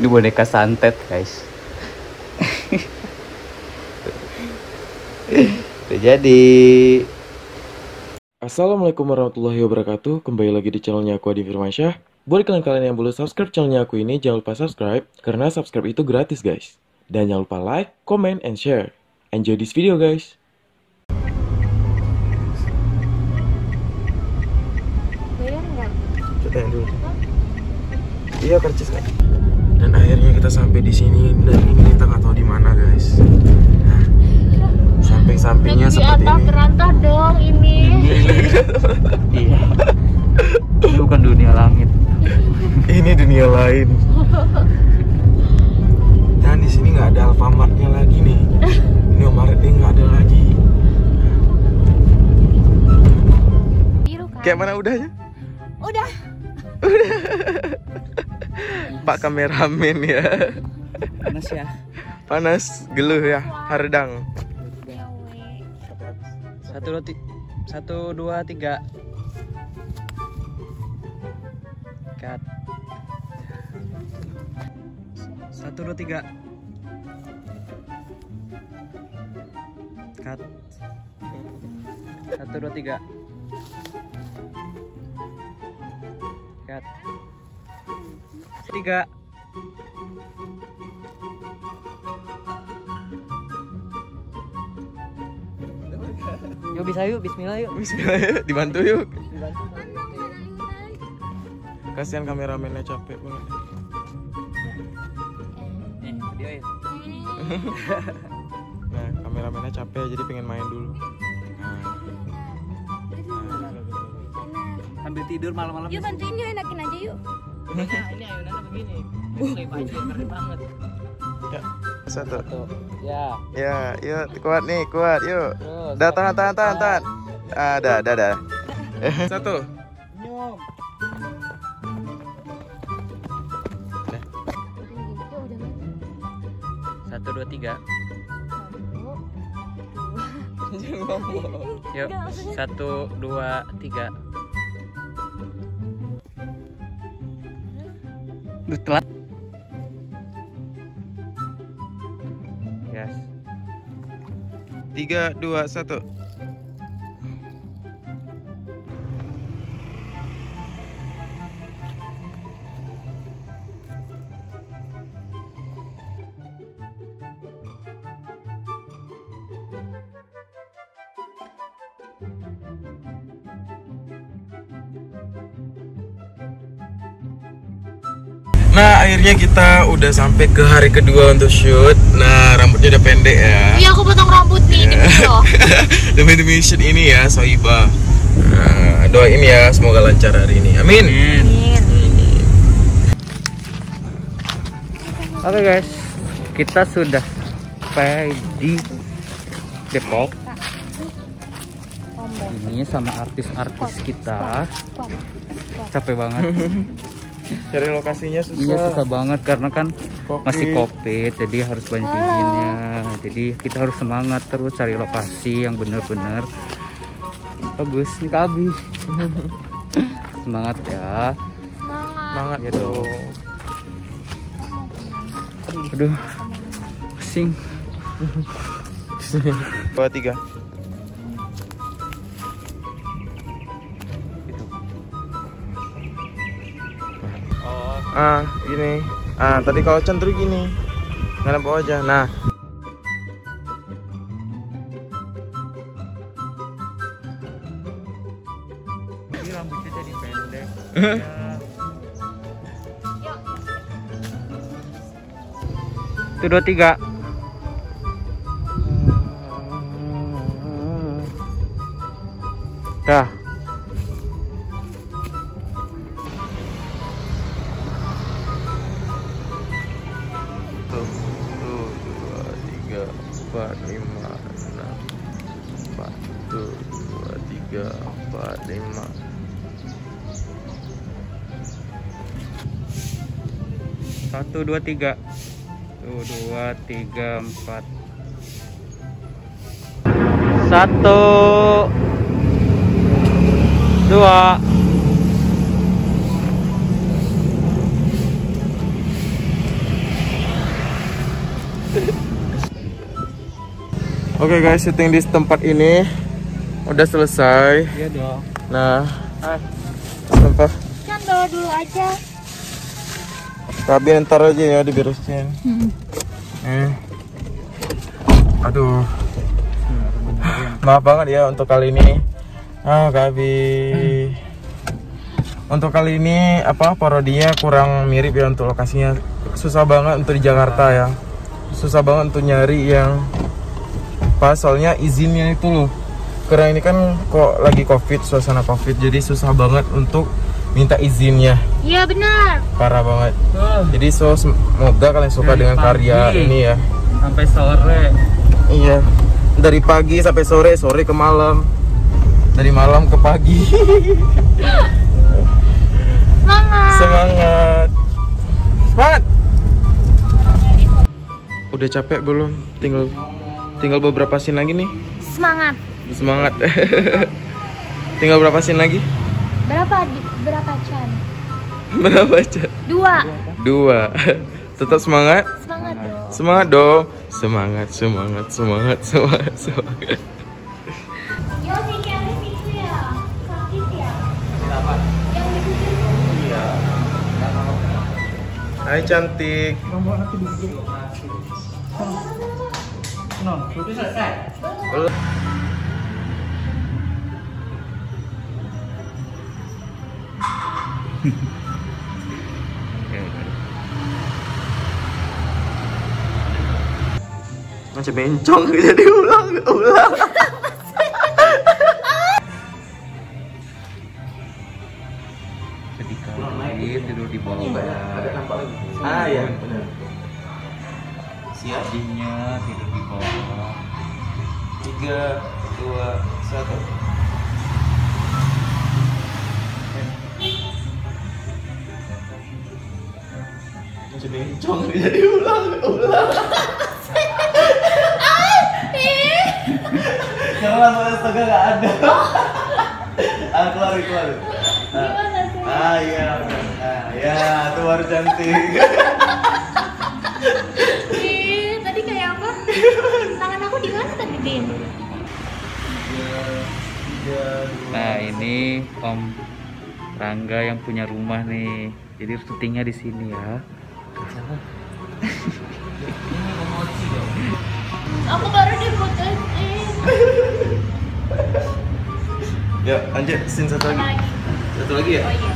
Ini boneka santet, guys. Udah jadi. Assalamualaikum warahmatullahi wabarakatuh. Kembali lagi di channelnya aku, Addin Firmansyah. Buat kalian yang belum subscribe channelnya aku ini, jangan lupa subscribe, karena subscribe itu gratis, guys. Dan jangan lupa like, comment, and share. Enjoy this video, guys. Coba dulu. Iya, karcis kan. Dan akhirnya kita sampai di sini, dan ini kita nggak tahu di mana, guys. Nah, samping-sampingnya seperti ini. Berantah dong ini. Iya. Itu bukan dunia langit. Ini dunia lain. Dan di sini nggak ada Alfamartnya lagi nih. Ini Alfamartnya nggak ada lagi. Biru kan? Kayak mana udahnya? Udah. Udah. Pak kameramen ya. Panas ya. Panas, geluh ya, hardang. Satu, dua, tiga. Cut. Satu, dua, tiga. Cut. Satu, dua, tiga. Cut. Tiga. Yuk bisa yuk, bismillah yuk. Bismillah yuk, dibantu yuk. Kasihan kameramennya capek banget. Nah, kameramennya capek jadi pengen main dulu. Sambil tidur malam-malam. Yuk bantuin yuk, enakin aja yuk. Nah, ini ayunannya begini. Keren banget. Ya. Satu. Ya. Ya, yuk kuat nih, kuat yuk. Dah, tahan. Ada. Satu. Nyom. Satu, dua, tiga. Yuk, satu, dua, tiga. Telat. Gas. 3, 2, 1. Nah, akhirnya kita udah sampai ke hari kedua untuk shoot. Nah, rambutnya udah pendek ya. Iya, aku potong rambut nih, demi shoot ini ya, Sohiba. Nah, doain ya, semoga lancar hari ini. Amin. Amin. Oke guys, kita sudah sampai di Depok. Ini sama artis-artis kita. Capek banget. Cari lokasinya susah. Iya, susah banget karena kan COVID. Masih COVID, jadi harus banyak izinnya. Jadi kita harus semangat terus cari lokasi yang benar-benar bagus nih, Kabi. Semangat ya. Semangat ya dong. Aduh, pusing. 2, 3. Gini. Tadi kalau centri gini. Ngarep bawah aja. Nah. Ini rambutnya jadi pendek. Ya. 1, 2, 3. Dah. Satu, dua, tiga. 1, 2, 3, 4. 1, 2. Oke guys, syuting di tempat ini udah selesai. Iya dong. Nah, tempat. Kan bawa dulu aja. Tapi ntar aja ya diberesin. Aduh. Maaf banget ya untuk kali ini. Untuk kali ini parodinya kurang mirip ya untuk lokasinya. Susah banget untuk di Jakarta ya. Susah banget untuk nyari yang pas, soalnya izinnya itu loh. Karena ini kan kok lagi Covid, suasana Covid, jadi susah banget untuk minta izinnya. Iya benar. Parah banget. Jadi semoga kalian suka dengan karya ini ya. Sampai sore. Iya. Dari pagi sampai sore, sore ke malam. Dari malam ke pagi. Semangat. Semangat. Semangat. Udah capek belum? Tinggal beberapa scene lagi nih. Semangat. Semangat. Tinggal berapa scene lagi? Berapa jam? 2. Tetap semangat. Semangat dong. Hai cantik. Macam bencong jadi ulang. Tidur di bawah. Ada nampak lagi. Ya, benar. Siap. Dinya tidur di bawah. 3, 2, 1. Macam bencong jadi ulang. Jangan astaga nggak ada. Keluar. Iya. Ya, tuh baru cantik. Tadi kayak apa? Tangan aku di mana tadi, Din? Nah, ini Om Rangga yang punya rumah nih. Jadi syutingnya di sini ya. Aku baru diputusin. Ya, lanjut scene satu lagi. Satu lagi ya? Oh, iya.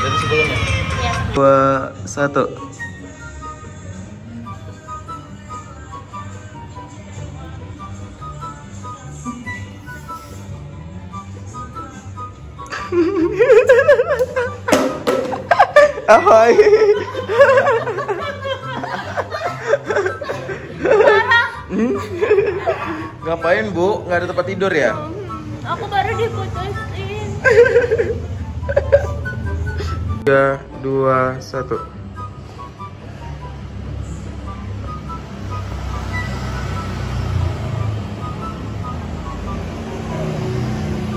Dari sebelumnya? Iya. 2, 1. Ahoy. Parah. Ngapain Bu? Nggak ada tempat tidur ya? Aku baru diputusin. 3, 2, 1.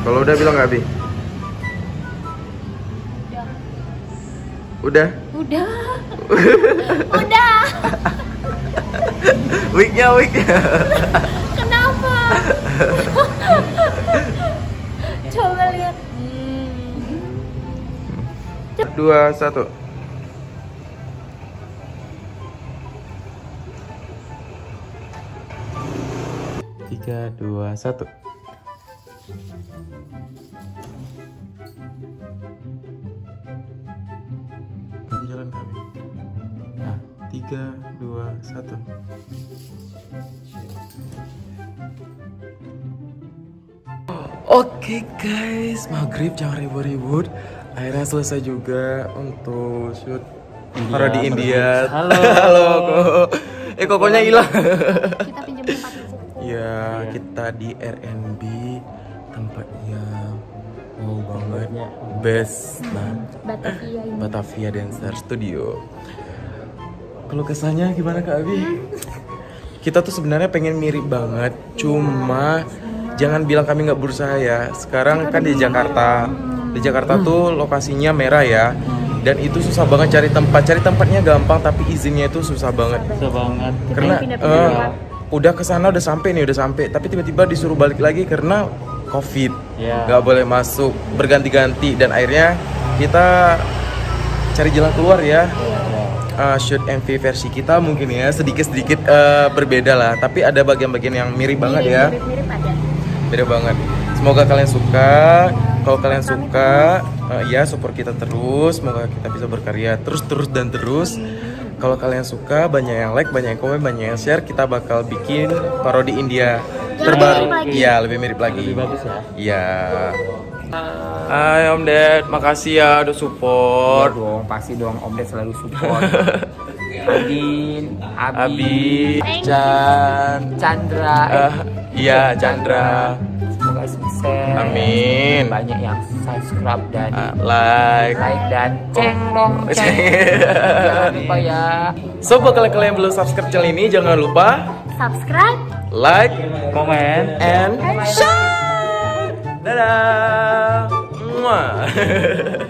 Kalau udah bilang nggak, Bi? Udah. Wig-nya. Kenapa? Coba lihat. 2, 1. Tiga, 2, 1. Jalan kami. Nah, 3, 2, 1. Oke guys, maghrib jangan ribut-ribut. Akhirnya selesai juga untuk shoot Parodi India. Halo. Kokonya hilang. Kita pinjam tempat di kita di Airbnb, tempatnya wow banget, best. Batavia Dancer Studio. Kalau kesannya gimana Kak Abi? Kita tuh sebenarnya pengen mirip banget, cuma jangan bilang kami nggak berusaha ya. Sekarang kan di Jakarta. Di Jakarta tuh lokasinya merah ya, dan itu susah banget cari tempat. Cari tempatnya gampang, tapi izinnya itu susah banget. Karena udah kesana, udah sampai nih, udah sampai, tapi tiba-tiba disuruh balik lagi karena COVID, nggak boleh masuk, berganti-ganti, dan akhirnya kita cari jalan keluar ya. Shoot MV versi kita mungkin ya sedikit-sedikit berbeda lah, tapi ada bagian-bagian yang mirip banget ya, mirip banget. Semoga kalian suka. Kalau kalian suka, ya support kita terus, semoga kita bisa berkarya terus dan terus. Kalau kalian suka, banyak yang like, banyak yang komen, banyak yang share, kita bakal bikin parodi India terbaru. Iya, lebih mirip lagi. Lebih bagus ya. Iya. Hai Om Ded, makasih ya udah support. Ya dong, pasti dong, Om Ded selalu support. Addin, Abi, Chandra. Iya, Chandra. Semoga sukses. Amin. Banyak yang subscribe dan like dan ceng. Jangan lupa ya. So buat kalian yang belum subscribe channel ini, jangan lupa subscribe, like, comment, and share. Dadah. Mwah.